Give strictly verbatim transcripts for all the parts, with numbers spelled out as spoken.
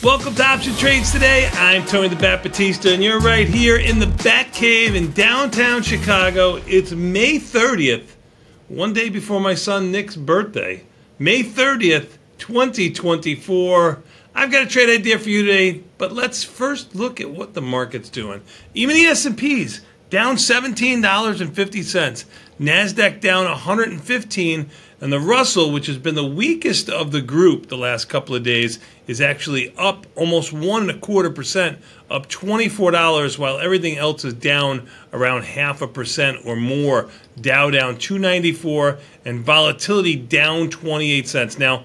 Welcome to Option Trades Today. I'm Tony the Bat Batista, and you're right here in the Bat Cave in downtown Chicago. It's May thirtieth, one day before my son Nick's birthday. May thirtieth, twenty twenty-four. I've got a trade idea for you today, but let's first look at what the market's doing. Even the S and P's down seventeen dollars and fifty cents. NASDAQ down one hundred fifteen, and the Russell, which has been the weakest of the group the last couple of days, is actually up almost one and a quarter percent, up twenty-four dollars, while everything else is down around half a percent or more. Dow down two ninety-four, and volatility down twenty-eight cents. Now,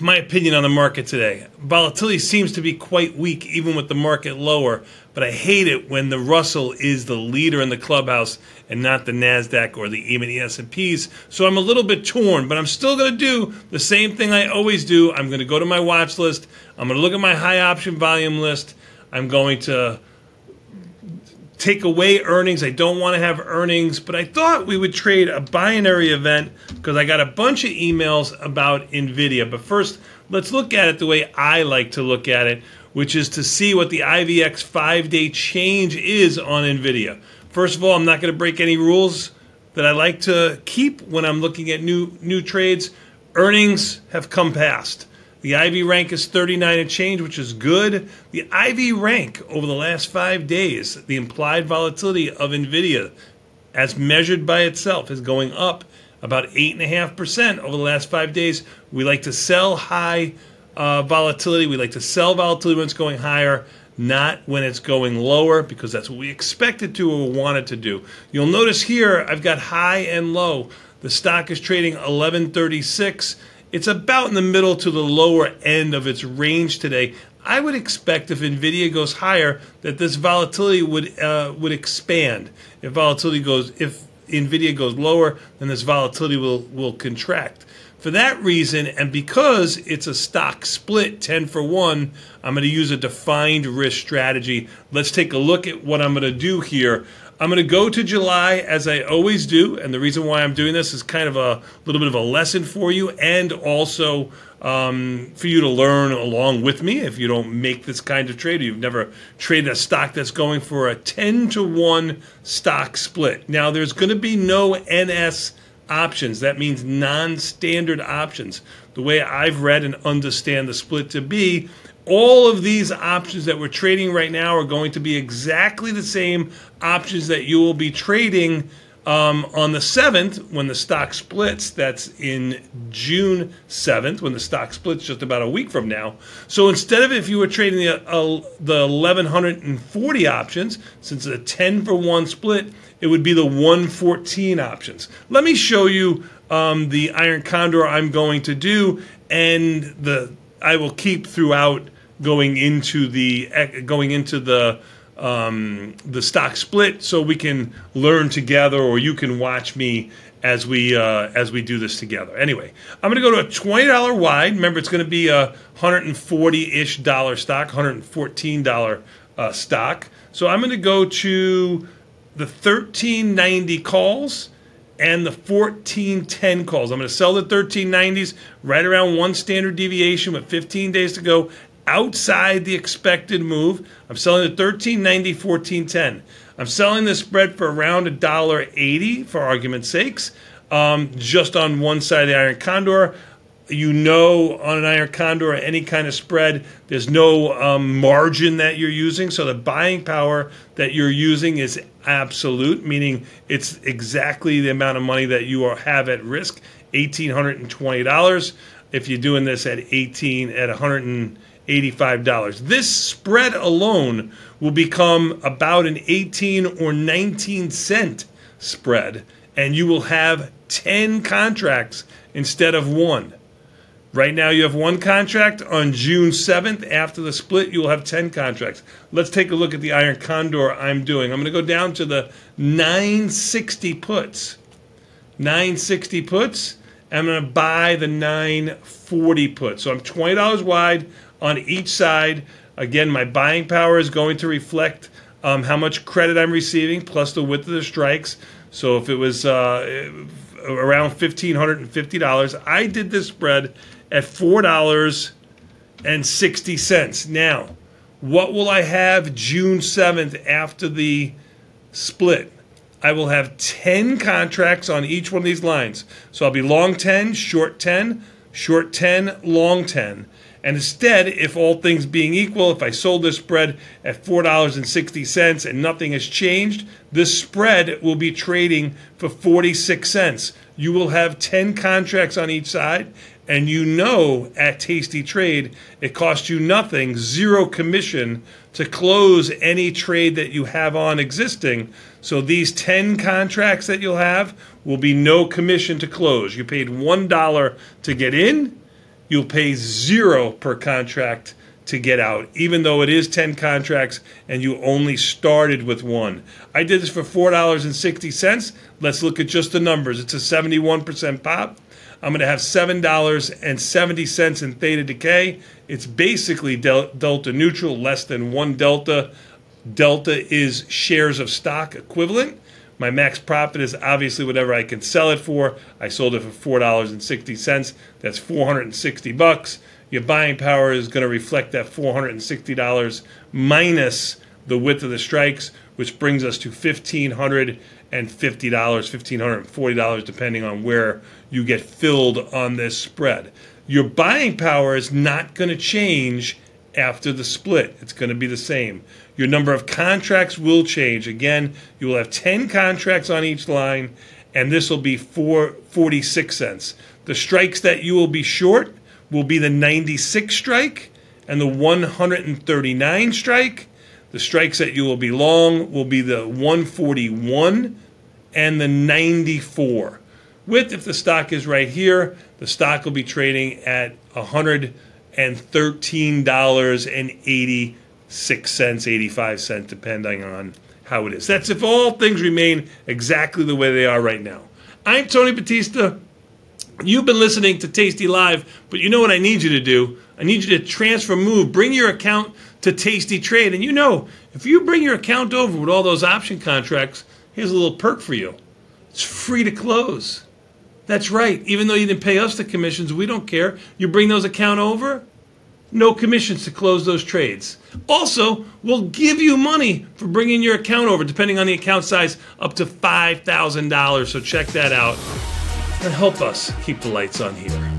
my opinion on the market today. Volatility seems to be quite weak, even with the market lower, but I hate it when the Russell is the leader in the clubhouse and not the NASDAQ or the even the S and P's. So I'm a little bit torn, but I'm still going to do the same thing I always do. I'm going to go to my watch list. I'm going to look at my high option volume list. I'm going to take away earnings. I don't want to have earnings, but I thought we would trade a binary event because I got a bunch of emails about NVIDIA. But first, let's look at it the way I like to look at it, which is to see what the I V X five-day change is on NVIDIA. First of all, I'm not going to break any rules that I like to keep when I'm looking at new new trades. Earnings have come past. The I V rank is thirty-nine and change, which is good. The I V rank over the last five days, the implied volatility of NVIDIA as measured by itself is going up about eight point five percent over the last five days. We like to sell high uh, volatility. We like to sell volatility when it's going higher, not when it's going lower, because that's what we expect it to or want it to do. You'll notice here I've got high and low. The stock is trading eleven thirty-six. It's about in the middle to the lower end of its range today. I would expect if NVIDIA goes higher that this volatility would uh, would expand. If volatility goes, if NVIDIA goes lower, then this volatility will, will contract. For that reason, and because it's a stock split, ten for one, I'm going to use a defined risk strategy. Let's take a look at what I'm going to do here. I'm going to go to July as I always do, and the reason why I'm doing this is kind of a little bit of a lesson for you and also um, for you to learn along with me if you don't make this kind of trade or you've never traded a stock that's going for a ten to one stock split. Now, there's going to be no N S options. That means non-standard options. The way I've read and understand the split to be, all of these options that we're trading right now are going to be exactly the same options that you will be trading um, on the seventh when the stock splits. That's in June seventh when the stock splits, just about a week from now. So instead of if you were trading the, uh, the eleven forty options, since it's a ten for one split, it would be the one fourteen options. Let me show you um, the Iron Condor I'm going to do, and the I will keep throughout going into the going into the um, the stock split, so we can learn together, or you can watch me as we uh, as we do this together. Anyway, I'm going to go to a twenty dollar wide. Remember, it's going to be a one forty-ish dollar stock, one fourteen dollar uh, stock. So I'm going to go to the thirteen ninety calls and the fourteen ten calls. I'm going to sell the thirteen nineties right around one standard deviation with fifteen days to go outside the expected move. I'm selling the thirteen ninety, fourteen ten. I'm selling the spread for around a dollar eighty for argument's sakes, um, just on one side of the Iron Condor. You know, on an Iron Condor or any kind of spread, there's no um, margin that you're using. So the buying power that you're using is absolute, meaning it's exactly the amount of money that you are, have at risk, one thousand eight hundred twenty dollars. If you're doing this at eighteen at one hundred eighty-five dollars. This spread alone will become about an eighteen or nineteen cent spread, and you will have ten contracts instead of one. Right now you have one contract. On June seventh, after the split, you'll have ten contracts. Let's take a look at the Iron Condor I'm doing. I'm going to go down to the nine sixty puts. nine sixty puts. I'm going to buy the nine forty puts. So I'm twenty dollars wide on each side. Again, my buying power is going to reflect um, how much credit I'm receiving plus the width of the strikes. So if it was uh, around one thousand five hundred fifty dollars, I did this spread at four dollars and sixty cents. Now, what will I have June seventh after the split? I will have ten contracts on each one of these lines. So I'll be long ten, short ten, short ten, long ten. And instead, if all things being equal, if I sold this spread at four dollars and sixty cents and nothing has changed, this spread will be trading for forty-six cents. You will have ten contracts on each side, and you know at Tasty Trade, it costs you nothing, zero commission to close any trade that you have on existing. So these ten contracts that you'll have will be no commission to close. You paid one dollar to get in. You'll pay zero per contract to get out, even though it is ten contracts and you only started with one. I did this for four dollars and sixty cents. Let's look at just the numbers. It's a seventy-one percent pop. I'm going to have seven dollars and seventy cents in theta decay. It's basically del delta neutral, less than one delta. Delta is shares of stock equivalent. My max profit is obviously whatever I can sell it for. I sold it for four dollars and sixty cents. That's four hundred sixty bucks. Your buying power is going to reflect that four hundred sixty dollars minus the width of the strikes, which brings us to fifteen hundred fifty dollars, fifteen forty, depending on where you get filled on this spread. Your buying power is not going to change after the split. It's going to be the same. Your number of contracts will change. Again, you will have ten contracts on each line, and this will be forty-six cents. The strikes that you will be short will be the ninety-six strike and the one hundred thirty-nine strike. The strikes that you will be long will be the one forty-one and the ninety-four. With, if the stock is right here, the stock will be trading at one hundred thirteen dollars and eighty cents. six cents, eighty-five cents, depending on how it is. That's if all things remain exactly the way they are right now. I'm Tony Batista. You've been listening to Tasty Live, but you know what I need you to do? I need you to transfer move. Bring your account to Tasty Trade. And you know, if you bring your account over with all those option contracts, here's a little perk for you. It's free to close. That's right. Even though you didn't pay us the commissions, we don't care. You bring those account over, no commissions to close those trades. Also, we'll give you money for bringing your account over, depending on the account size, up to five thousand dollars. So check that out and help us keep the lights on here.